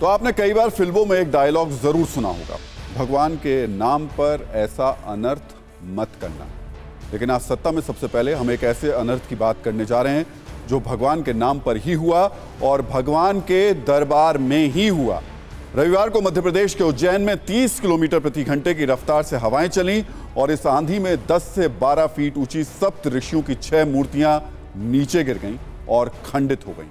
तो आपने कई बार फिल्मों में एक डायलॉग जरूर सुना होगा, भगवान के नाम पर ऐसा अनर्थ मत करना। लेकिन आज सत्ता में सबसे पहले हम एक ऐसे अनर्थ की बात करने जा रहे हैं जो भगवान के नाम पर ही हुआ और भगवान के दरबार में ही हुआ। रविवार को मध्य प्रदेश के उज्जैन में 30 किलोमीटर प्रति घंटे की रफ्तार से हवाएं चलीं और इस आंधी में 10 से 12 फीट ऊंची सप्त ऋषियों की 6 मूर्तियां नीचे गिर गईं और खंडित हो गईं।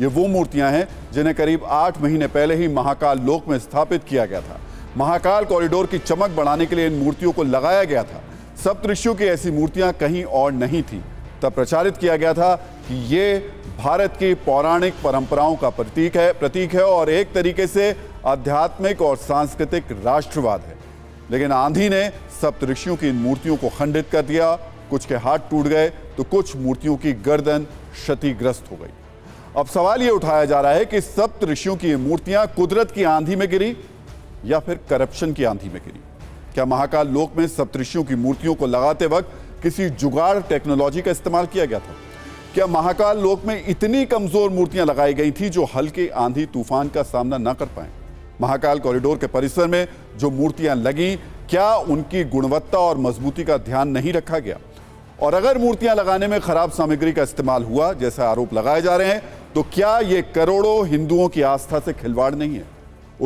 ये वो मूर्तियां हैं जिन्हें करीब 8 महीने पहले ही महाकाल लोक में स्थापित किया गया था। महाकाल कॉरिडोर की चमक बढ़ाने के लिए इन मूर्तियों को लगाया गया था। सप्त ऋषियों की ऐसी मूर्तियां कहीं और नहीं थी। तब प्रचारित किया गया था कि ये भारत की पौराणिक परंपराओं का प्रतीक है और एक तरीके से आध्यात्मिक और सांस्कृतिक राष्ट्रवाद है। लेकिन आंधी ने सप्त ऋषियों की इन मूर्तियों को खंडित कर दिया। कुछ के हाथ टूट गए तो कुछ मूर्तियों की गर्दन क्षतिग्रस्त हो गई। अब सवाल यह उठाया जा रहा है कि सप्त ऋषियों की ये मूर्तियां कुदरत की आंधी में गिरी या फिर करप्शन की आंधी में गिरी। क्या महाकाल लोक में सप्त ऋषियों की मूर्तियों को लगाते वक्त किसी जुगाड़ टेक्नोलॉजी का इस्तेमाल किया गया था? क्या महाकाल लोक में इतनी कमजोर मूर्तियां लगाई गई थी जो हल्की आंधी तूफान का सामना ना कर पाए? महाकाल कॉरिडोर के परिसर में जो मूर्तियां लगी, क्या उनकी गुणवत्ता और मजबूती का ध्यान नहीं रखा गया? और अगर मूर्तियां लगाने में खराब सामग्री का इस्तेमाल हुआ जैसा आरोप लगाए जा रहे हैं, तो क्या ये करोड़ों हिंदुओं की आस्था से खिलवाड़ नहीं है?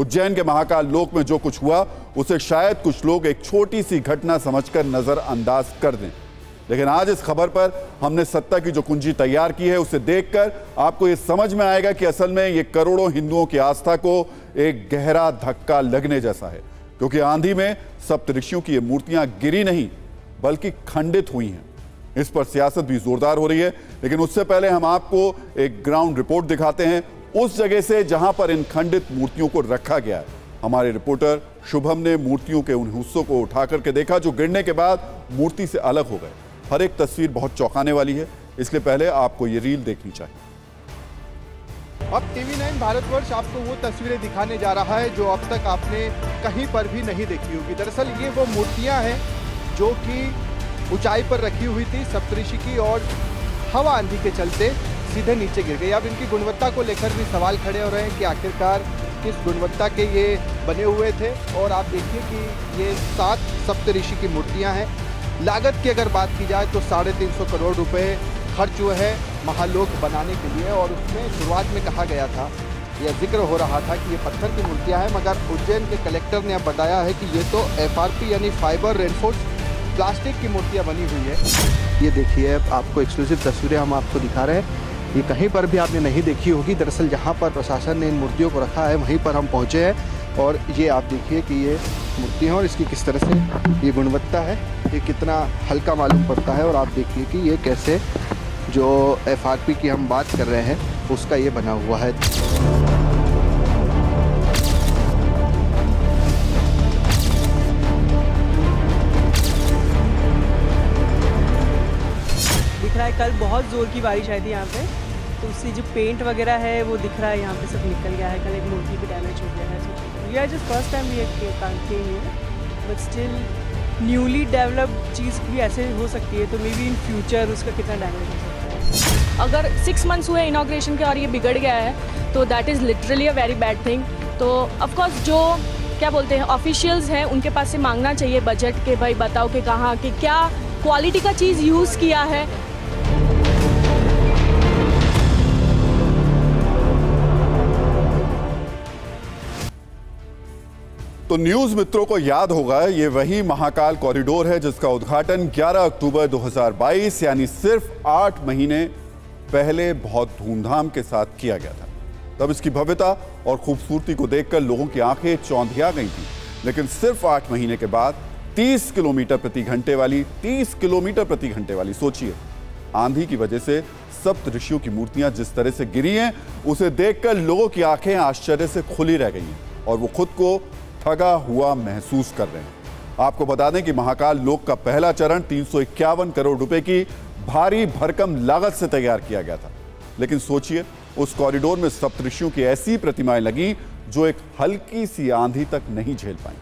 उज्जैन के महाकाल लोक में जो कुछ हुआ उसे शायद कुछ लोग एक छोटी सी घटना समझकर नजरअंदाज कर दें। लेकिन आज इस खबर पर हमने सत्ता की जो कुंजी तैयार की है उसे देखकर आपको ये समझ में आएगा कि असल में ये करोड़ों हिंदुओं की आस्था को एक गहरा धक्का लगने जैसा है, क्योंकि आंधी में सप्त ऋषियों की ये मूर्तियां गिरी नहीं बल्कि खंडित हुई हैं। इस पर सियासत भी जोरदार हो रही है, लेकिन उससे पहले हम आपको एक ग्राउंड रिपोर्ट दिखाते हैं उस जगह से जहां पर इन खंडित मूर्तियों को रखा गया है। हमारे रिपोर्टर शुभम ने मूर्तियों के उन हिस्सों को उठा करके देखा जो गिरने के बाद मूर्ति से अलग हो गए। हर एक तस्वीर बहुत चौंकाने वाली है, इसलिए पहले आपको ये रील देखनी चाहिए। अब TV9 भारतवर्ष आपको वो तस्वीरें दिखाने जा रहा है जो अब तक आपने कहीं पर भी नहीं देखी होगी। दरअसल ये वो मूर्तियां हैं जो कि ऊंचाई पर रखी हुई थी सप्त ऋषि की और हवा आंधी के चलते सीधे नीचे गिर गई। अब इनकी गुणवत्ता को लेकर भी सवाल खड़े हो रहे हैं कि आखिरकार किस गुणवत्ता के ये बने हुए थे। और आप देखिए कि ये 7 सप्त ऋषि की मूर्तियां हैं। लागत की अगर बात की जाए तो 350 करोड़ रुपए खर्च हुए हैं महालोक बनाने के लिए। और उसमें शुरुआत में कहा गया था, यह जिक्र हो रहा था कि ये पत्थर की मूर्तियाँ हैं, मगर उज्जैन के कलेक्टर ने अब बताया है कि ये तो FRP यानी फाइबर रेनफोर्स प्लास्टिक की मूर्तियां बनी हुई है। ये देखिए, आपको एक्सक्लूसिव तस्वीरें हम आपको दिखा रहे हैं, ये कहीं पर भी आपने नहीं देखी होगी। दरअसल जहां पर प्रशासन ने इन मूर्तियों को रखा है वहीं पर हम पहुंचे हैं और ये आप देखिए कि ये मूर्ति है और इसकी किस तरह से ये गुणवत्ता है, ये कितना हल्का मालूम पड़ता है। और आप देखिए कि ये कैसे जो FRP की हम बात कर रहे हैं उसका ये बना हुआ है। कल बहुत जोर की बारिश आई थी यहाँ पे, तो उससे जो पेंट वगैरह है वो दिख रहा है, यहाँ पे सब निकल गया है। कल एक मूर्ति भी डैमेज हो गया है। We are just first time we are, but still newly developed चीज़ भी ऐसे हो सकती है, तो मे बी इन फ्यूचर उसका कितना डैमेज हो सकता है। अगर 6 मंथ्स हुए इनॉग्रेशन के और ये बिगड़ गया है तो that is literally a very bad thing. तो ऑफकोर्स जो क्या बोलते हैं ऑफिशियल्स हैं उनके पास से मांगना चाहिए बजट के, भाई बताओ कि कहाँ कि क्या क्वालिटी का चीज़ यूज़ किया है। तो न्यूज मित्रों को याद होगा ये वही महाकाल कॉरिडोर है जिसका उद्घाटन 11 अक्टूबर 2022 यानी सिर्फ 8 महीने पहले बहुत धूमधाम के साथ किया गया था। तब इसकी भव्यता और खूबसूरती को देखकर लोगों की आंखें चौंधिया गई थी। लेकिन सिर्फ 8 महीने के बाद 30 किलोमीटर प्रति घंटे वाली सोचिए आंधी की वजह से सप्त ऋषियों की मूर्तियां जिस तरह से गिरी हैं उसे देखकर लोगों की आंखें आश्चर्य से खुली रह गई हैं और वो खुद को ठगा हुआ महसूस कर रहे हैं। आपको बता दें कि महाकाल लोक का पहला चरण 351 करोड़ रुपए की भारी भरकम लागत से तैयार किया गया था। लेकिन सोचिए, उस कॉरिडोर में सप्तऋषियों की ऐसी प्रतिमाएं लगी जो एक हल्की सी आंधी तक नहीं झेल पाई।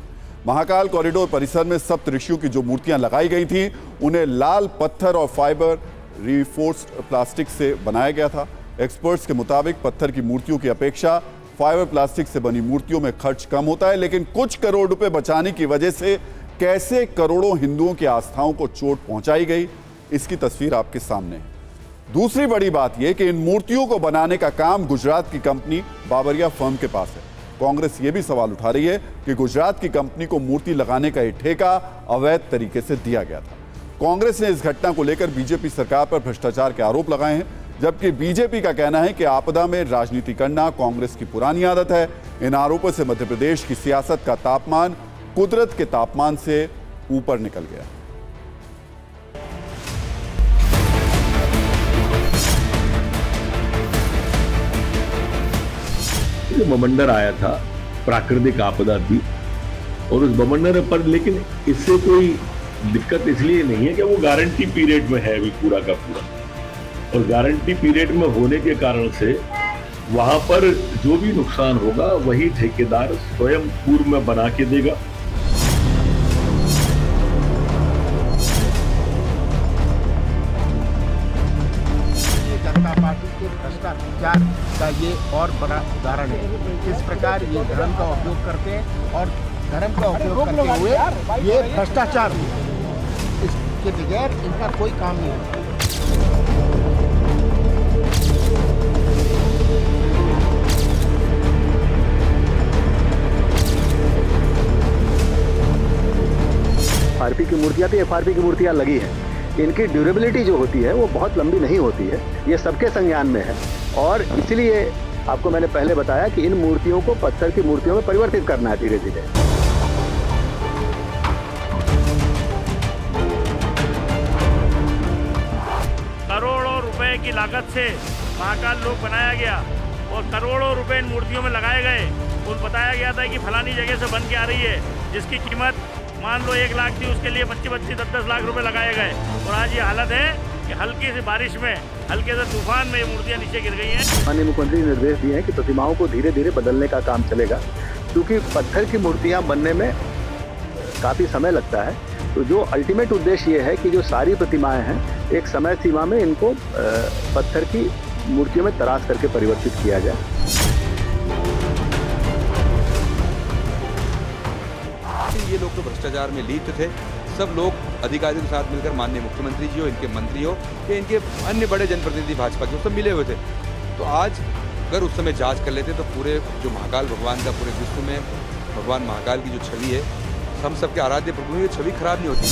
महाकाल कॉरिडोर परिसर में सप्तऋषियों की जो मूर्तियां लगाई गई थी उन्हें लाल पत्थर और फाइबर रिफोर्स्ड प्लास्टिक से बनाया गया था। एक्सपर्ट्स के मुताबिक पत्थर की मूर्तियों की अपेक्षा फाइबर प्लास्टिक से बनी मूर्तियों में खर्च कम होता है, लेकिन कुछ करोड़ रुपए बचाने की वजह से कैसे करोड़ों हिंदुओं की आस्थाओं को चोट पहुंचाई गई, इसकी तस्वीर आपके सामने है। दूसरी बड़ी बात यह कि इन मूर्तियों को बनाने का काम गुजरात की कंपनी बाबरिया फर्म के पास है। कांग्रेस ये भी सवाल उठा रही है कि गुजरात की कंपनी को मूर्ति लगाने का यह ठेका अवैध तरीके से दिया गया था। कांग्रेस ने इस घटना को लेकर बीजेपी सरकार पर भ्रष्टाचार के आरोप लगाए हैं, जबकि बीजेपी का कहना है कि आपदा में राजनीति करना कांग्रेस की पुरानी आदत है। इन आरोपों से मध्य प्रदेश की सियासत का तापमान कुदरत के तापमान से ऊपर निकल गया। जो बवंडर आया था, प्राकृतिक आपदा थी, और उस बवंडर पर लेकिन इससे कोई दिक्कत इसलिए नहीं है कि वो गारंटी पीरियड में है अभी पूरा का पूरा, और गारंटी पीरियड में होने के कारण से वहाँ पर जो भी नुकसान होगा वही ठेकेदार स्वयं पूर्व में बना के देगा। जनता पार्टी के भ्रष्टाचार का ये और बड़ा उदाहरण है। इस प्रकार ये धर्म का उपयोग करते हैं और धर्म का उपयोग करते हुए ये भ्रष्टाचार, इसके बगैर इनका कोई काम नहीं है। एफआरपी की मूर्तियां तो एफआरपी की मूर्तियां लगी हैं, इनकी ड्यूरेबिलिटी जो होती है वो बहुत लंबी नहीं होती है, ये सबके संज्ञान में है। और इसलिए आपको मैंने पहले बताया कि इन मूर्तियों को पत्थर की मूर्तियों में परिवर्तित करना है धीरे धीरे। करोड़ों रुपए की लागत से महाकाल लोक बनाया गया और करोड़ों रुपए इन मूर्तियों में लगाए गए। और बताया गया था कि फलानी जगह से बन के आ रही है, जिसकी कीमत मान लो 1 लाख थी, उसके लिए 25-25, 10-10 लाख रुपए लगाए गए। और आज ये हालत है कि हल्की सी बारिश में, हल्के से तूफान में ये मूर्तियां नीचे गिर गई हैं। माननीय मुख्यमंत्री ने निर्देश दिए हैं कि प्रतिमाओं को धीरे धीरे बदलने का काम चलेगा, क्योंकि पत्थर की मूर्तियां बनने में काफ़ी समय लगता है। तो जो अल्टीमेट उद्देश्य ये है कि जो सारी प्रतिमाएँ हैं, एक समय सीमा में इनको पत्थर की मूर्तियों में तराश करके परिवर्तित किया जाए। ये लोग तो भ्रष्टाचार में लिप्त थे। सब लोग अधिकारियों के साथ मिलकर माननीय मुख्यमंत्री जी हो, इनके मंत्री हो, या इनके अन्य बड़े जनप्रतिनिधि भाजपा के, सब मिले हुए थे। तो आज अगर उस समय जांच कर लेते तो पूरे जो महाकाल भगवान का, पूरे विश्व में भगवान महाकाल की जो छवि है, हम सबके आराध्य प्रभु, ये छवि खराब नहीं होती।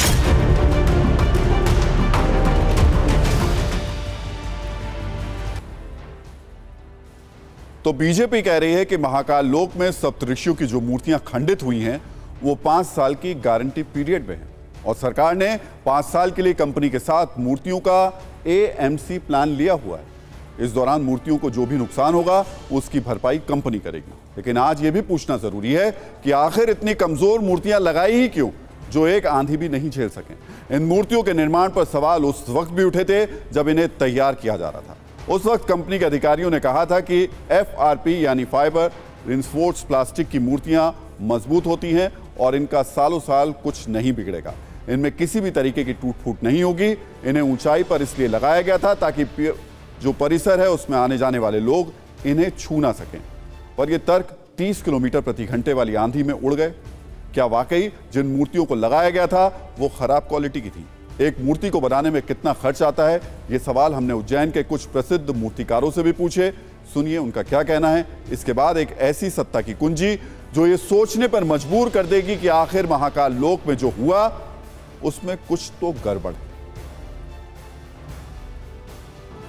तो बीजेपी कह रही है कि महाकाल लोक में सप्त ऋषियों की जो मूर्तियां खंडित हुई हैं वो 5 साल की गारंटी पीरियड में है, और सरकार ने 5 साल के लिए कंपनी के साथ मूर्तियों का एएमसी प्लान लिया हुआ है। इस दौरान मूर्तियों को जो भी नुकसान होगा उसकी भरपाई कंपनी करेगी। लेकिन आज ये भी पूछना जरूरी है कि आखिर इतनी कमजोर मूर्तियां लगाई ही क्यों, जो एक आंधी भी नहीं झेल सकें। इन मूर्तियों के निर्माण पर सवाल उस वक्त भी उठे थे जब इन्हें तैयार किया जा रहा था। उस वक्त कंपनी के अधिकारियों ने कहा था कि एफआरपी यानी फाइबर रिइंफोर्स्ड प्लास्टिक की मूर्तियां मजबूत होती हैं और इनका सालों साल कुछ नहीं बिगड़ेगा, इनमें किसी भी तरीके की टूट फूट नहीं होगी। इन्हें ऊंचाई पर इसलिए लगाया गया था ताकि जो परिसर है उसमें आने जाने वाले लोग इन्हें छू ना सकें। पर यह तर्क 30 किलोमीटर प्रति घंटे वाली आंधी में उड़ गए। क्या वाकई जिन मूर्तियों को लगाया गया था वो खराब क्वालिटी की थी? एक मूर्ति को बनाने में कितना खर्च आता है, ये सवाल हमने उज्जैन के कुछ प्रसिद्ध मूर्तिकारों से भी पूछे। सुनिए उनका क्या कहना है। इसके बाद एक ऐसी सत्ता की कुंजी जो ये सोचने पर मजबूर कर देगी कि आखिर महाकाल लोक में जो हुआ उसमें कुछ तो गड़बड़ है।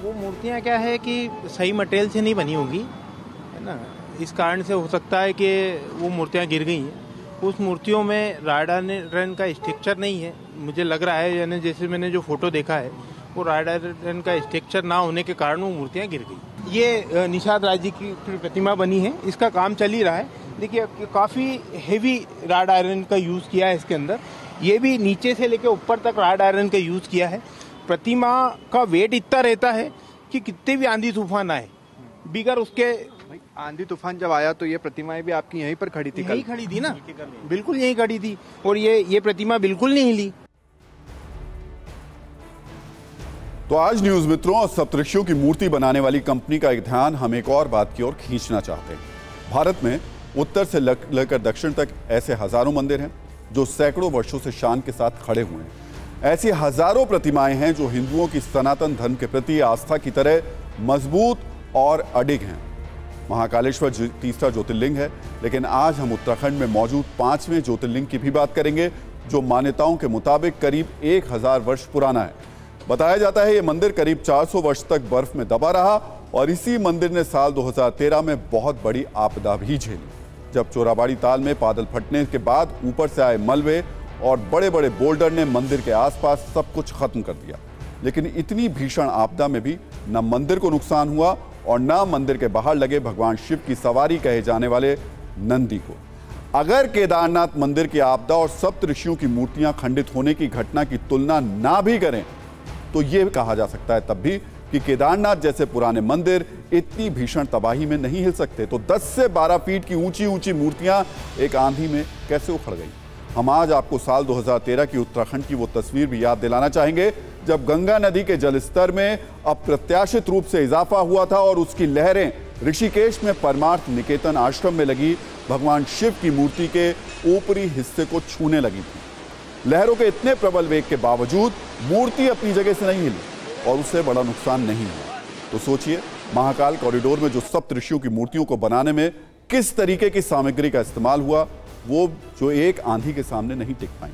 वो मूर्तियां क्या है कि सही मटेरियल से नहीं बनी होगी, है ना, इस कारण से हो सकता है कि वो मूर्तियां गिर गई हैं। उस मूर्तियों में राइडारन का स्ट्रक्चर नहीं है, मुझे लग रहा है, यानी जैसे मैंने जो फोटो देखा है वो राइडारन का स्ट्रक्चर ना होने के कारण वो मूर्तियाँ गिर गई। ये निषाद राज जी की प्रतिमा बनी है, इसका काम चल ही रहा है। देखिए काफ़ी हेवी रॉड आयरन का यूज़ किया है इसके अंदर, ये भी नीचे से लेकर ऊपर तक रॉड आयरन का यूज़ किया है। प्रतिमा का वेट इतना रहता है कि कितने भी आंधी तूफान आए बिगर उसके। आंधी तूफान जब आया तो ये प्रतिमाएं भी आपकी यहीं पर खड़ी थी, यहीं खड़ी थी ना, बिल्कुल यहीं खड़ी थी, और ये प्रतिमा बिल्कुल नहीं हिली। तो आज न्यूज़ मित्रों, सप्त ऋषियों की मूर्ति बनाने वाली कंपनी का ध्यान हम एक और बात की ओर खींचना चाहते हैं। भारत में उत्तर से लेकर दक्षिण तक ऐसे हजारों मंदिर हैं जो सैकड़ों वर्षों से शान के साथ खड़े हुए हैं। ऐसी हजारों प्रतिमाएं हैं जो हिंदुओं की सनातन धर्म के प्रति आस्था की तरह मजबूत और अडिग हैं। महाकालेश्वर तीसरा ज्योतिर्लिंग है, लेकिन आज हम उत्तराखंड में मौजूद पांचवें ज्योतिर्लिंग की भी बात करेंगे जो मान्यताओं के मुताबिक करीब 1000 वर्ष पुराना है। बताया जाता है ये मंदिर करीब 400 वर्ष तक बर्फ में दबा रहा और इसी मंदिर ने साल 2013 में बहुत बड़ी आपदा भी झेली, जब चोराबाड़ी ताल में बादल फटने के बाद ऊपर से आए मलबे और बड़े बड़े बोल्डर ने मंदिर के आसपास सब कुछ खत्म कर दिया। लेकिन इतनी भीषण आपदा में भी न मंदिर को नुकसान हुआ और ना मंदिर के बाहर लगे भगवान शिव की सवारी कहे जाने वाले नंदी को। अगर केदारनाथ मंदिर की आपदा और सप्त ऋषियों की मूर्तियां खंडित होने की घटना की तुलना ना भी करें तो यह कहा जा सकता है तब भी कि केदारनाथ जैसे पुराने मंदिर इतनी भीषण तबाही में नहीं हिल सकते। तो 10 से 12 फीट की ऊंची ऊंची मूर्तियां एक आंधी में कैसे उखड़ गई। हम आज आपको साल 2013 की उत्तराखंड की वो तस्वीर भी याद दिलाना चाहेंगे जब गंगा नदी के जलस्तर में अप्रत्याशित रूप से इजाफा हुआ था और उसकी लहरें ऋषिकेश में परमार्थ निकेतन आश्रम में लगी भगवान शिव की मूर्ति के ऊपरी हिस्से को छूने लगी थी। लहरों के इतने प्रबल वेग के बावजूद मूर्ति अपनी जगह से नहीं हिली और उससे बड़ा नुकसान नहीं हुआ। तो सोचिए महाकाल कॉरिडोर में जो सप्त ऋषियों की मूर्तियों को बनाने में किस तरीके की सामग्री का इस्तेमाल हुआ, वो जो एक आंधी के सामने नहीं टिक पाई।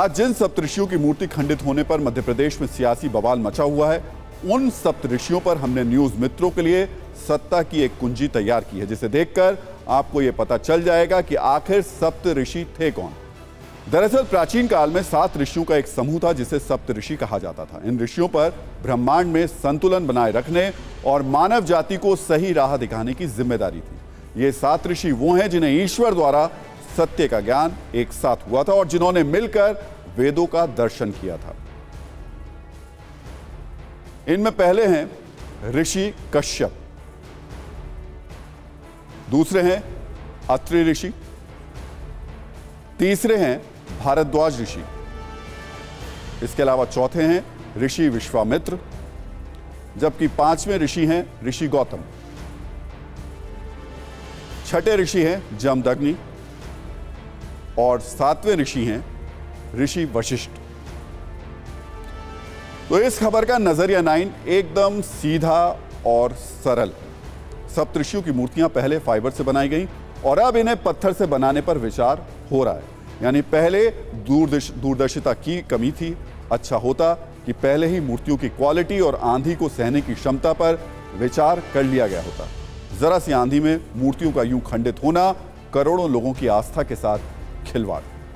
आज जिन सप्त ऋषियों की मूर्ति खंडित होने पर मध्य प्रदेश में सियासी बवाल मचा हुआ है, उन सप्त ऋषियों पर हमने न्यूज मित्रों के लिए सत्ता की एक कुंजी तैयार की है जिसे देखकर आपको यह पता चल जाएगा कि आखिर सप्त ऋषि थे कौन। दरअसल प्राचीन काल में 7 ऋषियों का एक समूह था जिसे सप्त ऋषि कहा जाता था। इन ऋषियों पर ब्रह्मांड में संतुलन बनाए रखने और मानव जाति को सही राह दिखाने की जिम्मेदारी थी। ये 7 ऋषि वो हैं जिन्हें ईश्वर द्वारा सत्य का ज्ञान एक साथ हुआ था और जिन्होंने मिलकर वेदों का दर्शन किया था। इनमें पहले हैं ऋषि कश्यप, दूसरे हैं अत्रि ऋषि, तीसरे हैं भारद्वाज ऋषि, इसके अलावा चौथे हैं ऋषि विश्वामित्र, जबकि पांचवें ऋषि हैं ऋषि गौतम, छठे ऋषि हैं जमदग्नि और सातवें ऋषि हैं ऋषि वशिष्ठ। तो इस खबर का नजरिया 9 एकदम सीधा और सरल। सप्त ऋषियों की मूर्तियां पहले फाइबर से बनाई गई और अब इन्हें पत्थर से बनाने पर विचार हो रहा है। यानी पहले दूरदर्शिता की कमी थी, अच्छा होता कि पहले ही मूर्तियों की क्वालिटी और आंधी को सहने की क्षमता पर विचार कर लिया गया होता। जरा सी आंधी में मूर्तियों का यूं खंडित होना करोड़ों लोगों की आस्था के साथ खिलवाड़।